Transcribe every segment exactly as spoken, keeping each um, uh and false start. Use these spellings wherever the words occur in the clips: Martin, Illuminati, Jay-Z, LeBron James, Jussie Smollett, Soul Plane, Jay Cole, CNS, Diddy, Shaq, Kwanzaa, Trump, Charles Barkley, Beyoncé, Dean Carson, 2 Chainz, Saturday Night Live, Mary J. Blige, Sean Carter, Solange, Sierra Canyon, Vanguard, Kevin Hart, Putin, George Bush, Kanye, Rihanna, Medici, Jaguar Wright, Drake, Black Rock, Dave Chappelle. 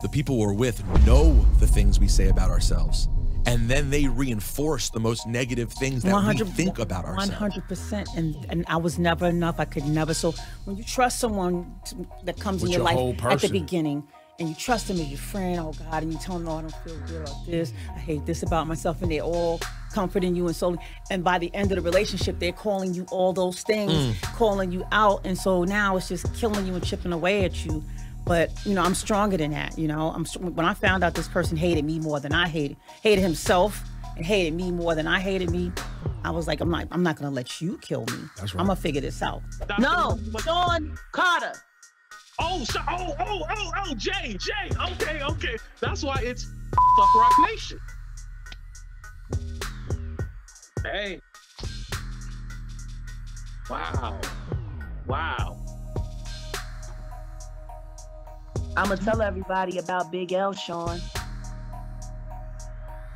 the people we're with know the things we say about ourselves, and then they reinforce the most negative things that we think about ourselves. one hundred percent. And, and I was never enough. I could never. So when you trust someone to, that comes in your, your life at the beginning, and you trust them as your friend, oh God, and you tell them, no, I don't feel good about this, I hate this about myself, and they're all comforting you and so, and by the end of the relationship, they're calling you all those things, mm. calling you out, and so now it's just killing you and chipping away at you. But, you know, I'm stronger than that, you know? I'm When I found out this person hated me more than I hated, hated himself and hated me more than I hated me, I was like, I'm not, I'm not gonna let you kill me. That's right. I'm gonna figure this out. Stop no, Sean Carter. Oh, so, oh, oh, oh, oh, Jay, Jay, okay, okay. That's why it's Fuck Rock Nation. Hey. Wow. Wow. I'm going to tell everybody about Big L, Sean.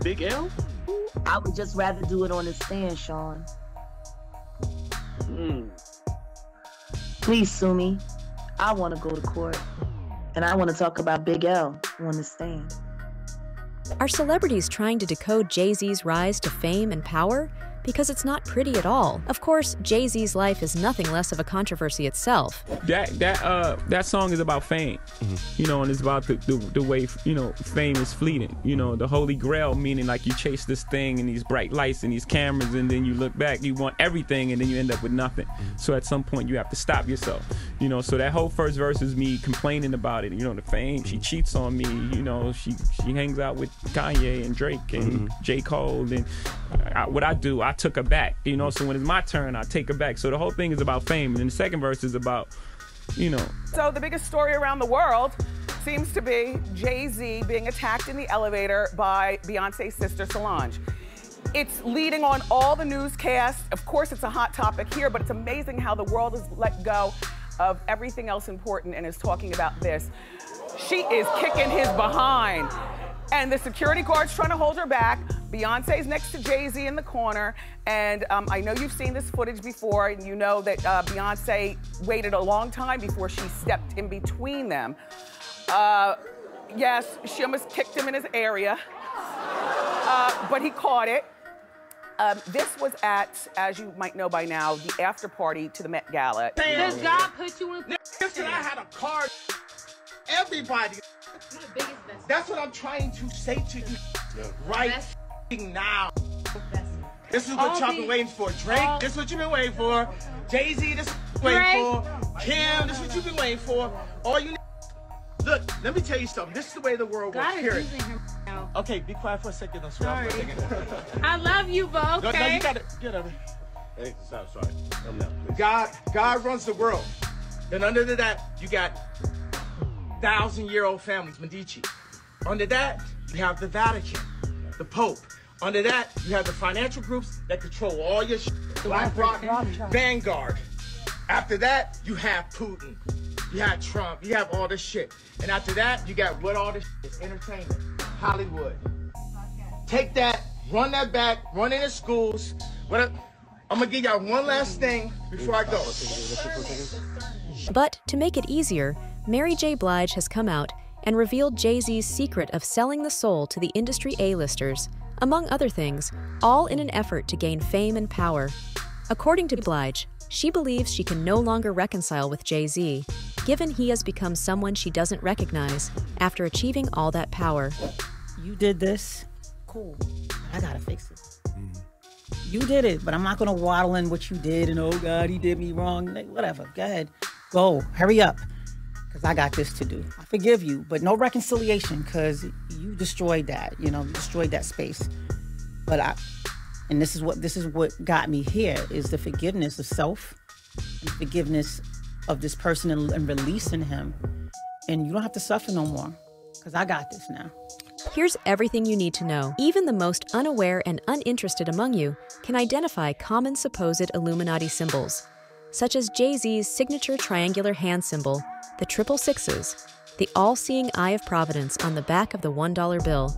Big L? I would just rather do it on the stand, Sean. Mm. Please sue me. I want to go to court, and I want to talk about Big L on the stand. Are celebrities trying to decode Jay-Z's rise to fame and power? Because it's not pretty at all. Of course, Jay-Z's life is nothing less of a controversy itself. That that uh that song is about fame, mm-hmm. you know, and it's about the, the the way, you know, fame is fleeting. You know, the holy grail, meaning like you chase this thing and these bright lights and these cameras, and then you look back, you want everything, and then you end up with nothing. Mm-hmm. So at some point you have to stop yourself. You know, so that whole first verse is me complaining about it. You know, the fame, she cheats on me. You know, she she hangs out with Kanye and Drake and mm-hmm. Jay Cole, and I, what I do, I I took her back, you know, so when it's my turn, I take her back. So the whole thing is about fame, and then the second verse is about, you know. So the biggest story around the world seems to be Jay-Z being attacked in the elevator by Beyonce's sister Solange. It's leading on all the newscasts. Of course, it's a hot topic here, but it's amazing how the world has let go of everything else important and is talking about this. She is kicking his behind. And the security guard's trying to hold her back. Beyonce's next to Jay-Z in the corner. And um, I know you've seen this footage before, and you know that uh, Beyonce waited a long time before she stepped in between them. Uh, yes, she almost kicked him in his area, uh, but he caught it. Um, this was at, as you might know by now, the after party to the Met Gala. Does God put you in? Listen, I had a card. Everybody. That's what I'm trying to say to you right now. This is what y'all been waiting for. Drake, this is what you've been waiting for. Jay-Z, this is what you've been waiting for. Kim, this is what you've been waiting for. All you look, let me tell you something. This is the way the world works. Here it. Okay, be quiet for a second. I'm sorry. I love you, Bo. Okay. No, no, you gotta get over. Hey, sorry, sorry. God, God runs the world. And under that, you got thousand-year-old families, Medici. Under that, you have the Vatican, the Pope. Under that, you have the financial groups that control all your shit. Black Rock, Vanguard. After that, you have Putin. You have Trump. You have all this shit. And after that, you got what all this shit is. Entertainment, Hollywood. Take that, run that back, run into schools. What? I'm gonna give y'all one last thing before I go. But to make it easier, Mary J. Blige has come out and revealed Jay-Z's secret of selling the soul to the industry A-listers, among other things, all in an effort to gain fame and power. According to Blige, she believes she can no longer reconcile with Jay-Z, given he has become someone she doesn't recognize after achieving all that power. You did this? Cool. I gotta fix it. Mm. You did it, but I'm not gonna waddle in what you did and, oh God, he did me wrong. Like, whatever, go ahead. Go, hurry up. Because I got this to do. I forgive you, but no reconciliation, because you destroyed that, you know, you destroyed that space. But I, and this is what this is what got me here, is the forgiveness of self, the forgiveness of this person, and, and releasing him. And you don't have to suffer no more, because I got this now. Here's everything you need to know. Even the most unaware and uninterested among you can identify common supposed Illuminati symbols, such as Jay-Z's signature triangular hand symbol, the triple sixes, the all-seeing eye of Providence on the back of the one dollar bill,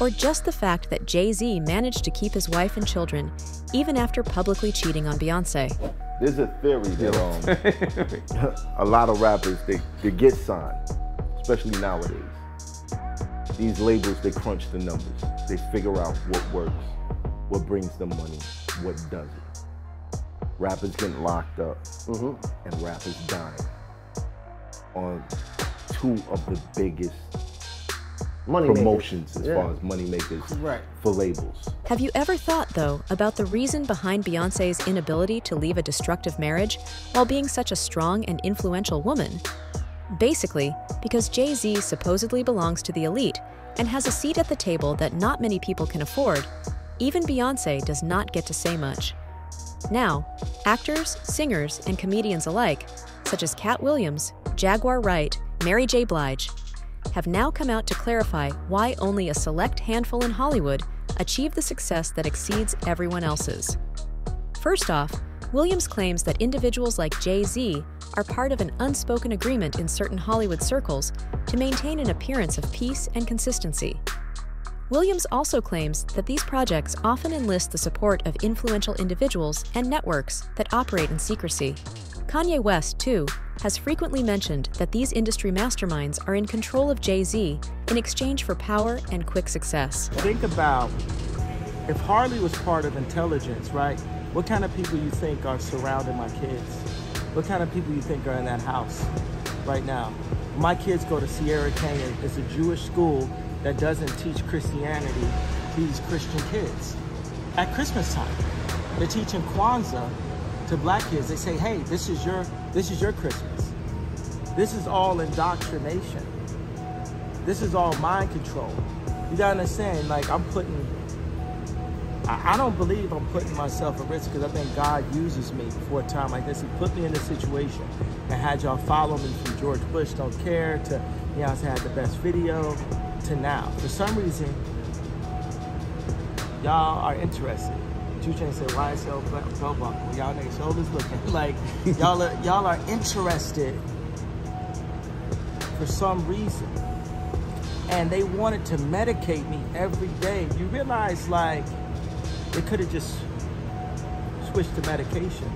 or just the fact that Jay-Z managed to keep his wife and children even after publicly cheating on Beyonce. There's a theory that um, a lot of rappers, they, they get signed, especially nowadays. These labels, they crunch the numbers. They figure out what works, what brings them money, what doesn't. Rappers getting locked up, mm-hmm. and rappers dying on two of the biggest money promotions makers. as yeah. far as money makers right. for labels. Have you ever thought, though, about the reason behind Beyoncé's inability to leave a destructive marriage while being such a strong and influential woman? Basically, because Jay-Z supposedly belongs to the elite and has a seat at the table that not many people can afford, even Beyoncé does not get to say much. Now, actors, singers, and comedians alike, such as Kat Williams, Jaguar Wright, Mary J. Blige, have now come out to clarify why only a select handful in Hollywood achieve the success that exceeds everyone else's. First off, Williams claims that individuals like Jay-Z are part of an unspoken agreement in certain Hollywood circles to maintain an appearance of peace and consistency. Williams also claims that these projects often enlist the support of influential individuals and networks that operate in secrecy. Kanye West, too, has frequently mentioned that these industry masterminds are in control of Jay-Z in exchange for power and quick success. Think about if Harley was part of intelligence, right? What kind of people you think are surrounding my kids? What kind of people you think are in that house right now? My kids go to Sierra Canyon. It's a Jewish school that doesn't teach Christianity, these Christian kids. At Christmas time, they're teaching Kwanzaa to black kids. They say, hey, this is your, this is your Christmas. This is all indoctrination. This is all mind control. You gotta understand, like I'm putting, I don't believe I'm putting myself at risk because I think God uses me for a time like this. He put me in this situation and had y'all follow me from George Bush Don't Care to Beyonce Had the Best Video to now. For some reason, y'all are interested. two Chainz said, Y S L Bell Buckle. Y'all niggas shoulders looking like y'all are, y'all are interested for some reason. And they wanted to medicate me every day. You realize, like, they could have just switched to medication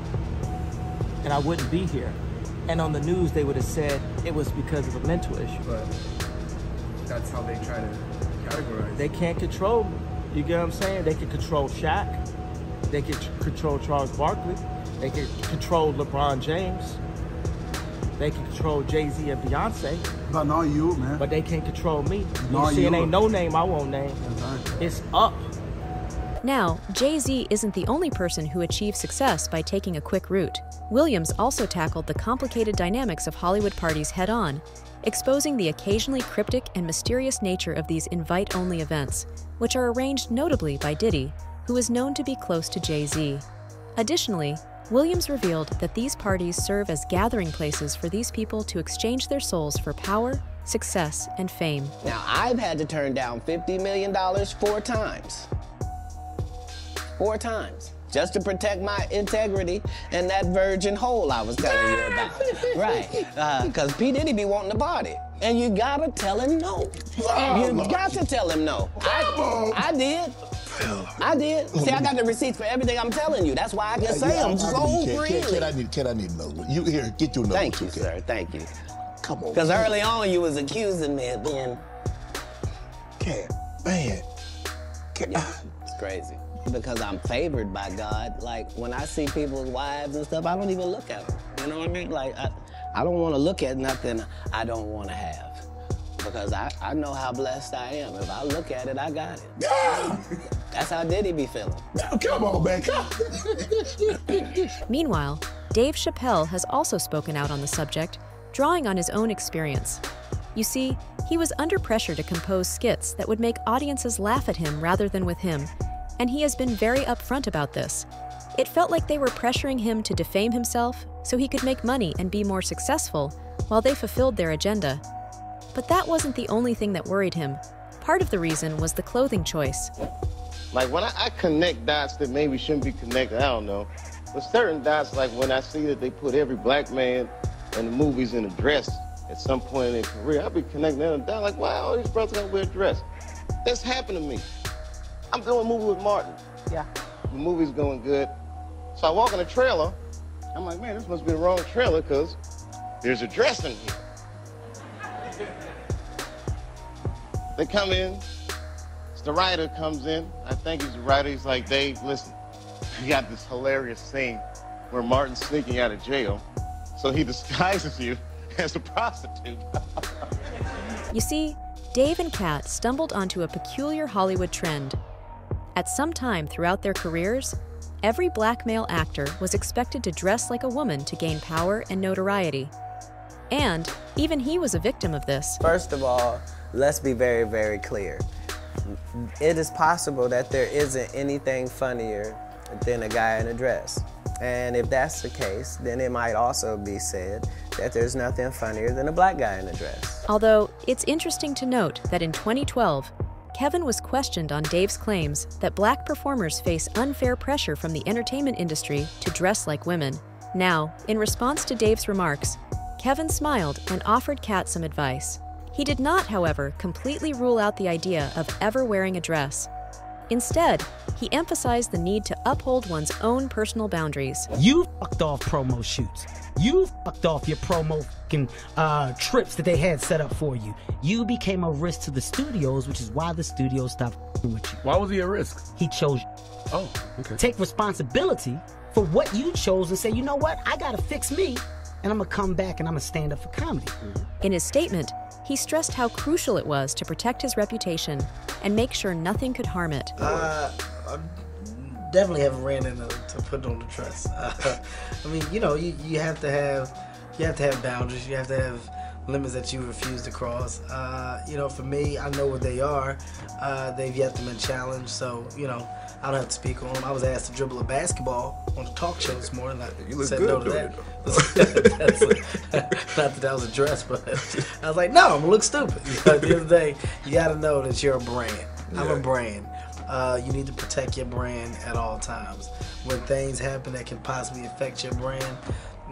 and I wouldn't be here. And on the news, they would have said it was because of a mental issue. But that's how they try to categorize. They can't control me. You get what I'm saying? They could control Shaq. They could control Charles Barkley. They could control LeBron James. They can control Jay-Z and Beyonce. But not you, man. But they can't control me. Not you see, you. It ain't no name I won't name. Exactly. It's up. Now, Jay-Z isn't the only person who achieved success by taking a quick route. Williams also tackled the complicated dynamics of Hollywood parties head-on, exposing the occasionally cryptic and mysterious nature of these invite-only events, which are arranged notably by Diddy, who is known to be close to Jay-Z. Additionally, Williams revealed that these parties serve as gathering places for these people to exchange their souls for power, success, and fame. Now, I've had to turn down fifty million dollars four times. Four times, just to protect my integrity and that virgin hole I was telling you about. Right, uh, cause P. Diddy be wanting the body. And you gotta tell him no. Oh, you Lord. got to tell him no. I, I did, I did. See, I got the receipts for everything I'm telling you. That's why I can yeah, say them yeah, so I mean, freely. Kid, I need, kid, I need another one. You, here, get you another one. Thank you, kid. sir, thank you. Come on. Cause man. early on you was accusing me of being. Cat, man. Cat. Yeah, it's crazy. Because I'm favored by God. Like, when I see people's wives and stuff, I don't even look at them. You know what I mean? Like, I, I don't want to look at nothing I don't want to have. Because I, I know how blessed I am. If I look at it, I got it. Yeah. That's how Diddy be feeling. Now, come on, man. Come. Meanwhile, Dave Chappelle has also spoken out on the subject, drawing on his own experience. You see, he was under pressure to compose skits that would make audiences laugh at him rather than with him. And he has been very upfront about this. It felt like they were pressuring him to defame himself so he could make money and be more successful while they fulfilled their agenda. But that wasn't the only thing that worried him. Part of the reason was the clothing choice. Like when I, I connect dots that maybe shouldn't be connected, I don't know. But certain dots, like when I see that they put every black man in the movies in a dress at some point in their career, I'll be connecting that and down like, why all these brothers gotta wear a dress? That's happened to me. I'm doing a movie with Martin. Yeah. The movie's going good. So I walk in the trailer. I'm like, man, this must be the wrong trailer because there's a dress in here. They come in. The writer comes in. I think he's the writer. He's like, Dave, listen, you got this hilarious scene where Martin's sneaking out of jail, so he disguises you as a prostitute. You see, Dave and Kat stumbled onto a peculiar Hollywood trend. At some time throughout their careers, every black male actor was expected to dress like a woman to gain power and notoriety. And even he was a victim of this. First of all, let's be very, very clear. It is possible that there isn't anything funnier than a guy in a dress. And if that's the case, then it might also be said that there's nothing funnier than a black guy in a dress. Although, it's interesting to note that in twenty twelve, Kevin was questioned on Dave's claims that black performers face unfair pressure from the entertainment industry to dress like women. Now, in response to Dave's remarks, Kevin smiled and offered Kat some advice. He did not, however, completely rule out the idea of ever wearing a dress. Instead, he emphasized the need to uphold one's own personal boundaries. You fucked off promo shoots. You fucked off your promo fucking, uh, trips that they had set up for you. You became a risk to the studios, which is why the studios stopped fucking with you. Why was he a risk? He chose you. Oh, okay. Take responsibility for what you chose and say, you know what, I gotta fix me, and I'm gonna come back and I'm gonna stand up for comedy. In his statement, he stressed how crucial it was to protect his reputation and make sure nothing could harm it. Uh, I definitely haven't ran into to put on the dress. Uh, I mean, you know, you, you have to have you have to have boundaries. You have to have limits that you refuse to cross. Uh, you know, for me, I know what they are. Uh, they've yet to been challenged, so you know, I don't have to speak on them. I was asked to dribble a basketball on the talk show this morning. I you look said good no to that. That's like, not that that was a dress, but I was like, no, I'm gonna look stupid. You know, at the end of the day, you gotta know that you're a brand. Yeah. I'm a brand. Uh, you need to protect your brand at all times. When things happen that can possibly affect your brand,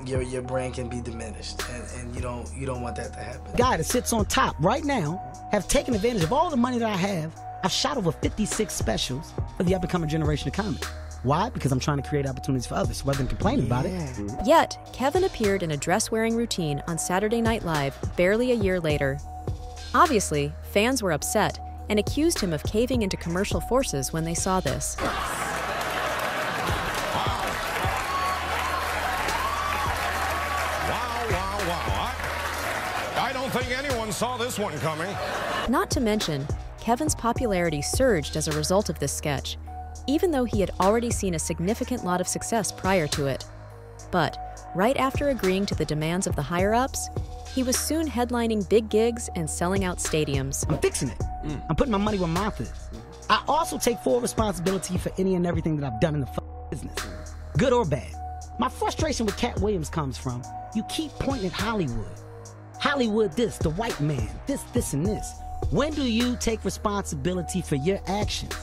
your your brand can be diminished, and, and you don't you don't want that to happen. The guy that sits on top right now have taken advantage of all the money that I have. I've shot over fifty-six specials for the up-and-coming generation of comedy. Why? Because I'm trying to create opportunities for others rather than complaining about it. Yet, Kevin appeared in a dress-wearing routine on Saturday Night Live barely a year later. Obviously, fans were upset and accused him of caving into commercial forces when they saw this. I don't think anyone saw this one coming. Not to mention, Kevin's popularity surged as a result of this sketch, even though he had already seen a significant lot of success prior to it. But right after agreeing to the demands of the higher-ups, he was soon headlining big gigs and selling out stadiums. I'm fixing it. Mm. I'm putting my money where my mouth is. I also take full responsibility for any and everything that I've done in the business, good or bad. My frustration with Kat Williams comes from, you keep pointing at Hollywood. Hollywood this, the white man, this, this, and this. When do you take responsibility for your actions?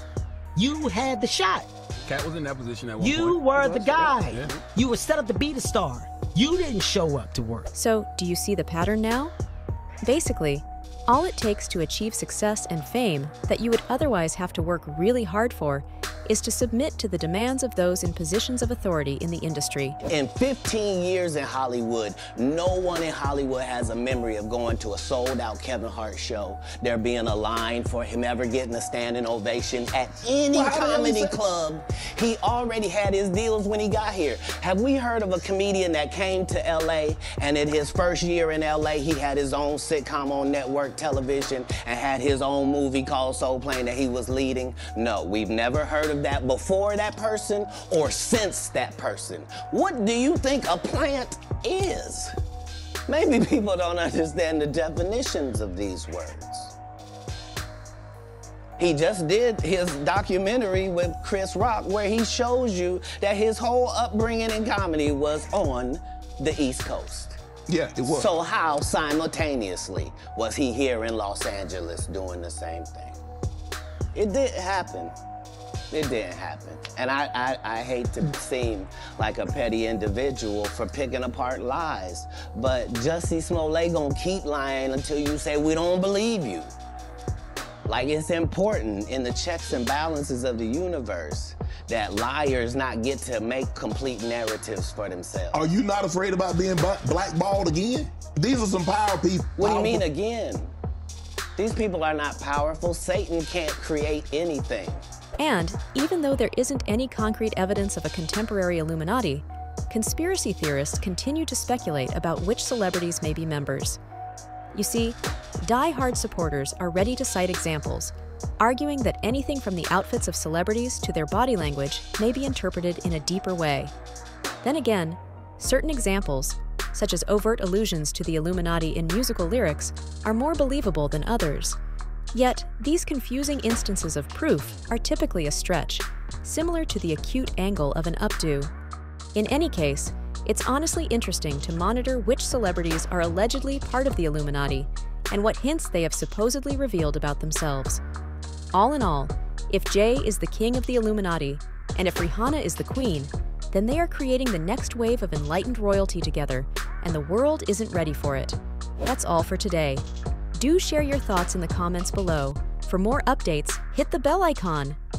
You had the shot. Kat was in that position at one point. You were the guy. Yeah. You were set up to be the star. You didn't show up to work. So, do you see the pattern now? Basically, all it takes to achieve success and fame that you would otherwise have to work really hard for is to submit to the demands of those in positions of authority in the industry. In fifteen years in Hollywood, no one in Hollywood has a memory of going to a sold-out Kevin Hart show, there being a line for him ever getting a standing ovation at any well, comedy club. He already had his deals when he got here. Have we heard of a comedian that came to L A and in his first year in L A, he had his own sitcom on network television and had his own movie called Soul Plane that he was leading? No, we've never heard of that before that person or since that person. What do you think a plant is? Maybe people don't understand the definitions of these words. He just did his documentary with Chris Rock where he shows you that his whole upbringing in comedy was on the East Coast. Yeah, it was. So how simultaneously was he here in Los Angeles doing the same thing? It did happen. It didn't happen. And I, I, I hate to seem like a petty individual for picking apart lies, but Jussie Smollett gonna keep lying until you say, we don't believe you. Like, it's important in the checks and balances of the universe that liars not get to make complete narratives for themselves. Are you not afraid about being blackballed again? These are some power people. What do you mean again? These people are not powerful. Satan can't create anything. And even though there isn't any concrete evidence of a contemporary Illuminati, conspiracy theorists continue to speculate about which celebrities may be members. You see, die-hard supporters are ready to cite examples, arguing that anything from the outfits of celebrities to their body language may be interpreted in a deeper way. Then again, certain examples, such as overt allusions to the Illuminati in musical lyrics, are more believable than others. Yet, these confusing instances of proof are typically a stretch, similar to the acute angle of an updo. In any case, it's honestly interesting to monitor which celebrities are allegedly part of the Illuminati and what hints they have supposedly revealed about themselves. All in all, if Jay is the king of the Illuminati, and if Rihanna is the queen, then they are creating the next wave of enlightened royalty together, and the world isn't ready for it. That's all for today. Do share your thoughts in the comments below. For more updates, hit the bell icon.